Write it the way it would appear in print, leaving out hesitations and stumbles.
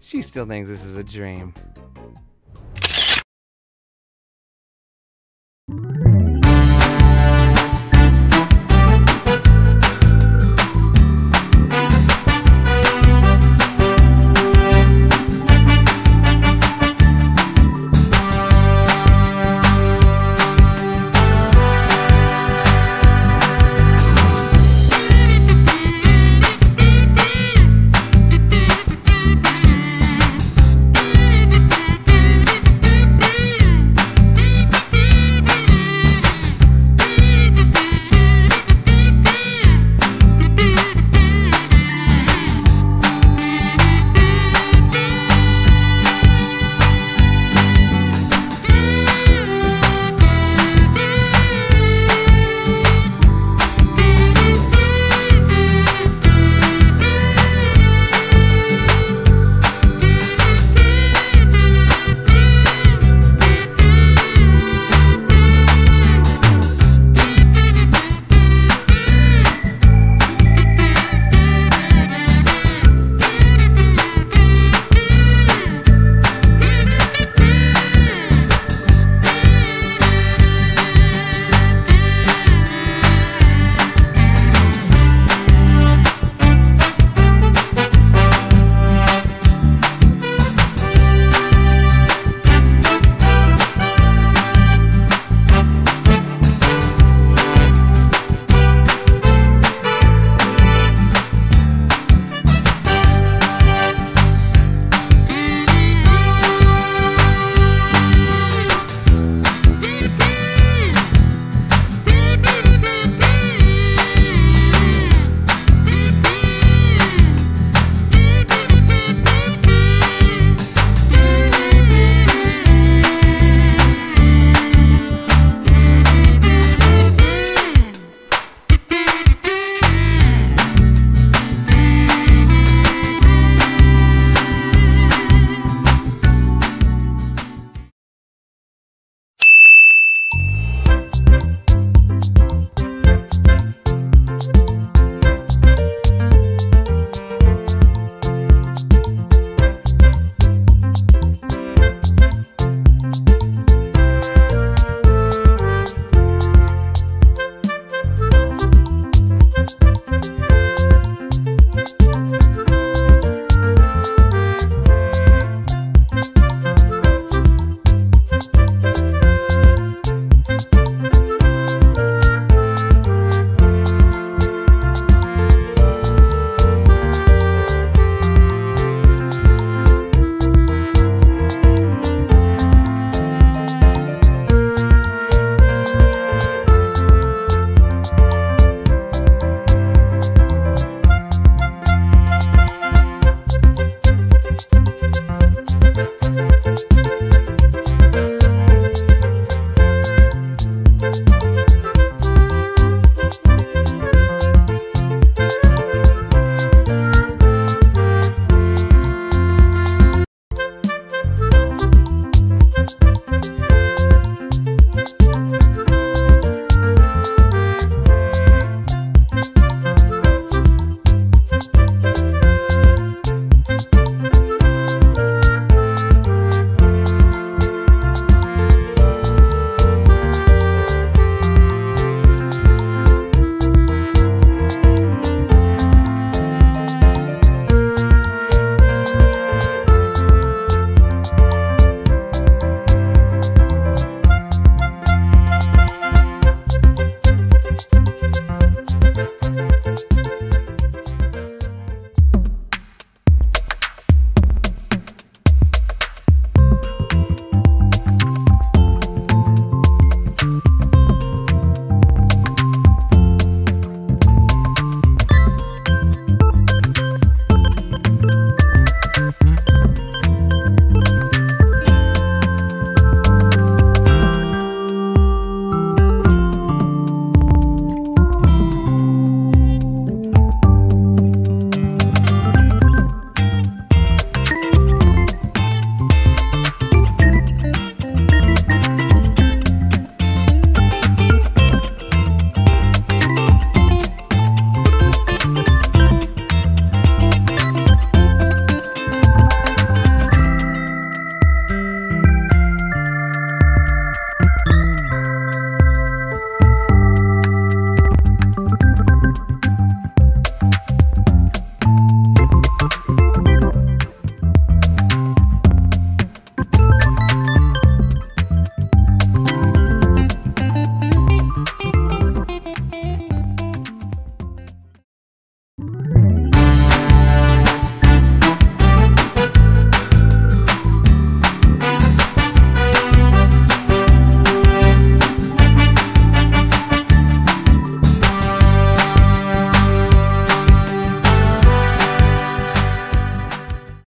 She still thinks this is a dream.